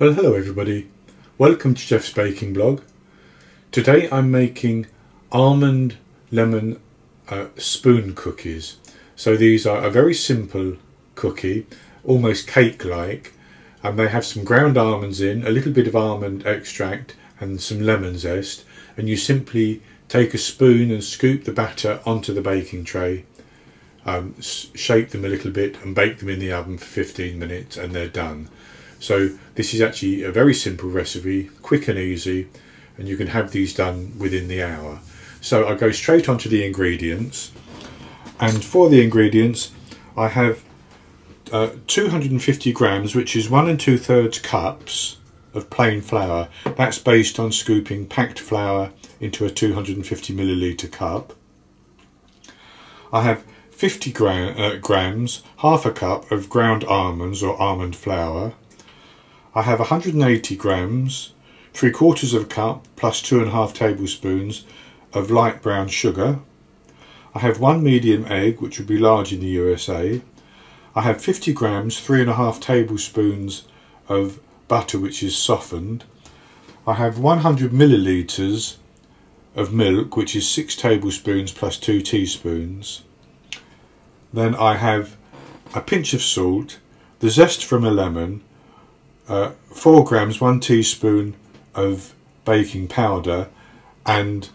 Well, hello everybody, welcome to Geoff's Baking Blog. Today I'm making almond lemon spoon cookies. So these are a very simple cookie, almost cake-like, and they have some ground almonds in, a little bit of almond extract and some lemon zest, and you simply take a spoon and scoop the batter onto the baking tray, shape them a little bit and bake them in the oven for 15 minutes and they're done. So this is actually a very simple recipe, quick and easy, and you can have these done within the hour. So I go straight on to the ingredients, and for the ingredients I have 250 grams, which is 1 2/3 cups of plain flour. That's based on scooping packed flour into a 250 milliliter cup. I have 50 grams, half a cup of ground almonds or almond flour. I have 180 grams, 3/4 of a cup plus 2 1/2 tablespoons of light brown sugar. I have 1 medium egg, which would be large in the USA. I have 50 grams, 3 1/2 tablespoons of butter, which is softened. I have 100 millilitres of milk, which is 6 tablespoons plus 2 teaspoons. Then I have a pinch of salt, the zest from a lemon, 4 grams, 1 teaspoon of baking powder, and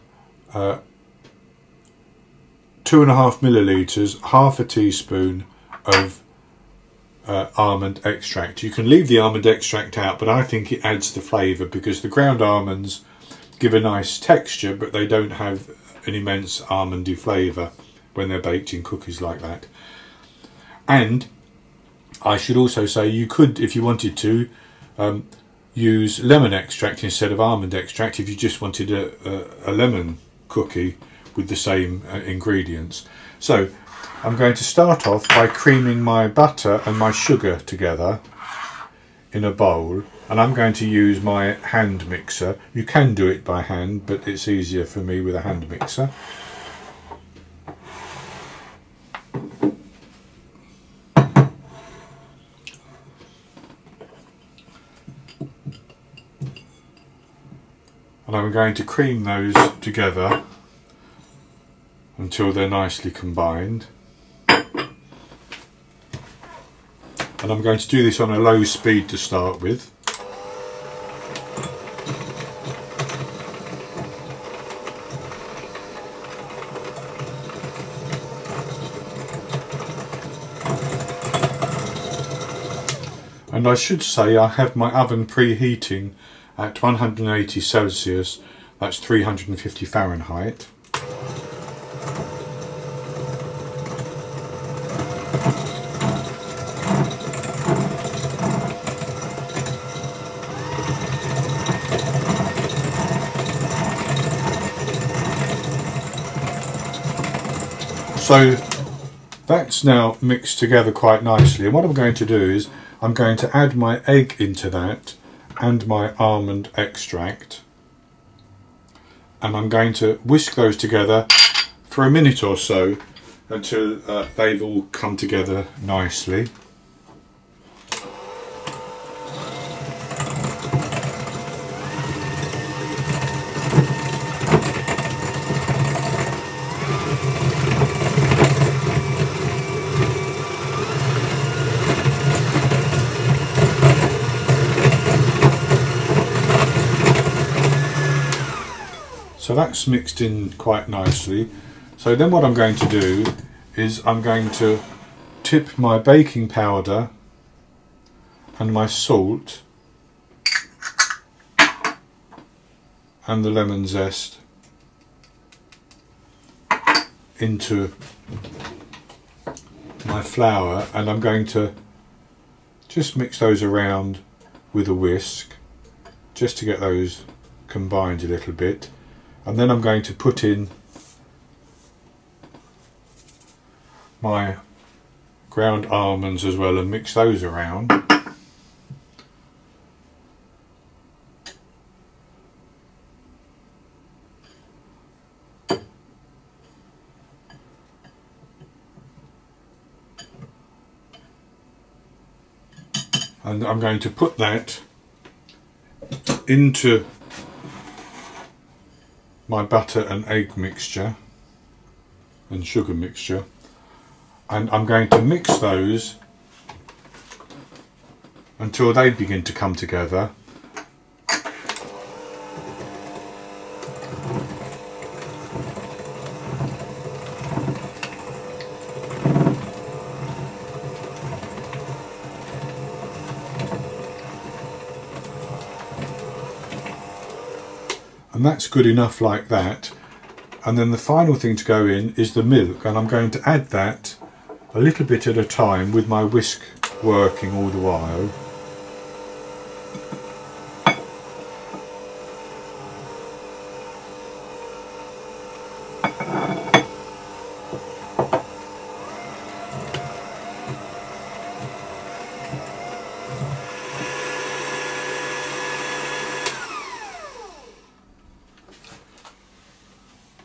2 1/2 millilitres, half a teaspoon of almond extract. You can leave the almond extract out, but I think it adds the flavour because the ground almonds give a nice texture, but they don't have an immense almondy flavour when they're baked in cookies like that. And I should also say you could, if you wanted to, use lemon extract instead of almond extract if you just wanted a lemon cookie with the same ingredients. So I'm going to start off by creaming my butter and my sugar together in a bowl, and I'm going to use my hand mixer. You can do it by hand, but it's easier for me with a hand mixer. I'm going to cream those together until they're nicely combined, and I'm going to do this on a low speed to start with. And I should say I have my oven preheating at 180 Celsius, that's 350 Fahrenheit. So that's now mixed together quite nicely, and what I'm going to do is I'm going to add my egg into that and my almond extract, and I'm going to whisk those together for a minute or so until they've all come together nicely. So that's mixed in quite nicely. So then what I'm going to do is I'm going to tip my baking powder and my salt and the lemon zest into my flour, and I'm going to just mix those around with a whisk just to get those combined a little bit. And then I'm going to put in my ground almonds as well and mix those around. And I'm going to put that into my batter and egg mixture and sugar mixture, and I'm going to mix those until they begin to come together. And that's good enough like that. And then the final thing to go in is the milk, and I'm going to add that a little bit at a time with my whisk working all the while.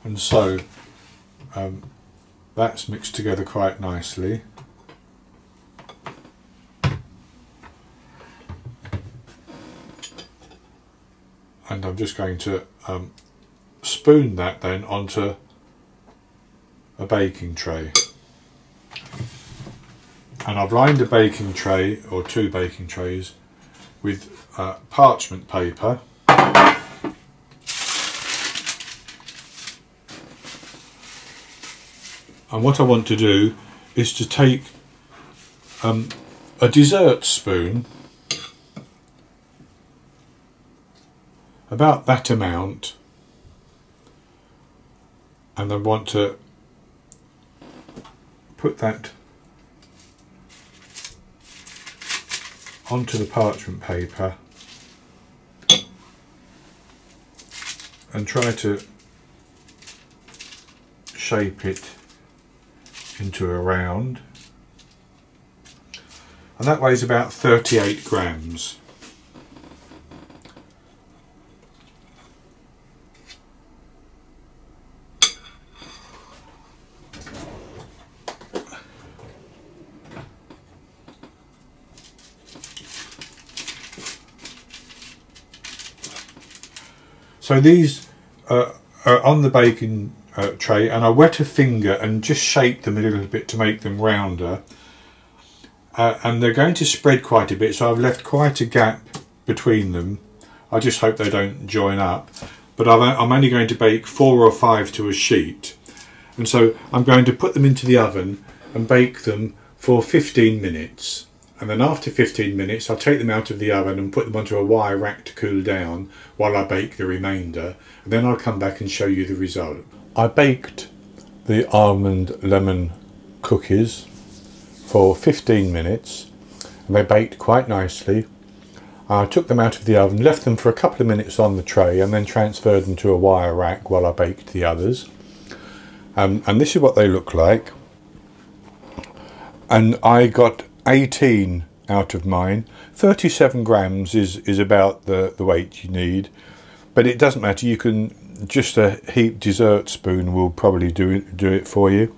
And so that's mixed together quite nicely. And I'm just going to spoon that then onto a baking tray. And I've lined a baking tray, or two baking trays, with parchment paper. And what I want to do is to take a dessert spoon, about that amount, and I want to put that onto the parchment paper and try to shape it into a round, and that weighs about 38 grams. So these are on the baking tray, and I wet a finger and just shape them a little bit to make them rounder, and they're going to spread quite a bit, so I've left quite a gap between them. I just hope they don't join up, but I'm only going to bake 4 or 5 to a sheet, and so I'm going to put them into the oven and bake them for 15 minutes. And then after 15 minutes I'll take them out of the oven and put them onto a wire rack to cool down while I bake the remainder, and then I'll come back and show you the result. I baked the almond lemon cookies for 15 minutes and they baked quite nicely. I took them out of the oven, left them for a couple of minutes on the tray, and then transferred them to a wire rack while I baked the others. And this is what they look like, and I got 18 out of mine. 37 grams is about the weight you need, but it doesn't matter. You can just a heaped dessert spoon will probably do it for you.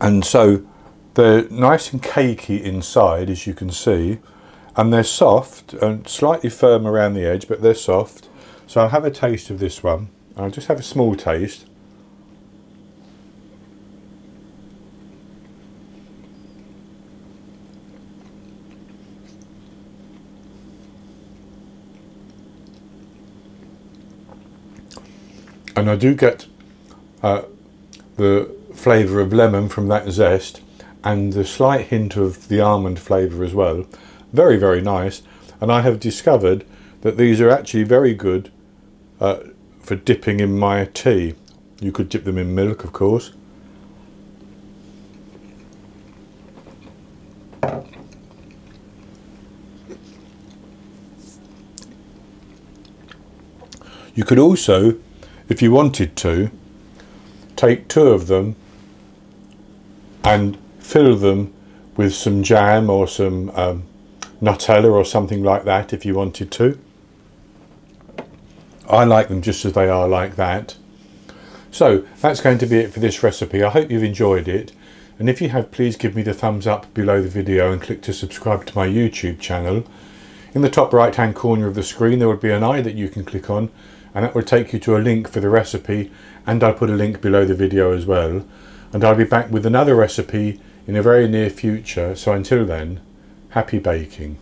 And so they're nice and cakey inside, as you can see, and they're soft and slightly firm around the edge, but they're soft. So I'll have a taste of this one. I'll just have a small taste. And I do get the flavour of lemon from that zest, and the slight hint of the almond flavour as well. Very, very nice. And I have discovered that these are actually very good for dipping in my tea. You could dip them in milk, of course. You could also, if you wanted to, take 2 of them and fill them with some jam or some Nutella or something like that if you wanted to. I like them just as they are, like that. So that's going to be it for this recipe. I hope you've enjoyed it, and if you have, please give me the thumbs up below the video and click to subscribe to my YouTube channel. In the top right hand corner of the screen there would be an eye that you can click on, and that would take you to a link for the recipe, and I'll put a link below the video as well. And I'll be back with another recipe in the very near future, so until then, happy baking.